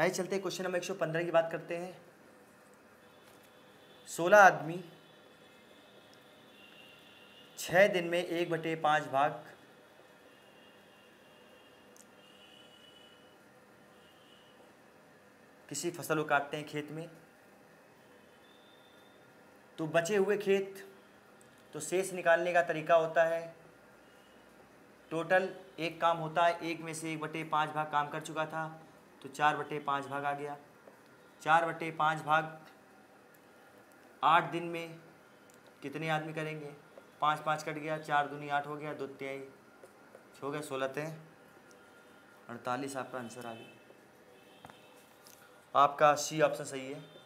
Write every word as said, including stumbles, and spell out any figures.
आइए चलते हैं क्वेश्चन नंबर एक सौ पंद्रह की बात करते हैं। सोलह आदमी छः दिन में एक बटे पाँच भाग किसी फसल को काटते हैं खेत में, तो बचे हुए खेत तो शेष निकालने का तरीका होता है। टोटल एक काम होता है, एक में से एक बटे पाँच भाग काम कर चुका था तो चार बटे पाँच भाग आ गया। चार बटे पाँच भाग आठ दिन में कितने आदमी करेंगे? पाँच पाँच कट गया, चार दूनी आठ हो गया, दो त्याई हो गया, सोलह तेईस अड़तालीस आपका आंसर आ गया। आपका सी ऑप्शन सही है।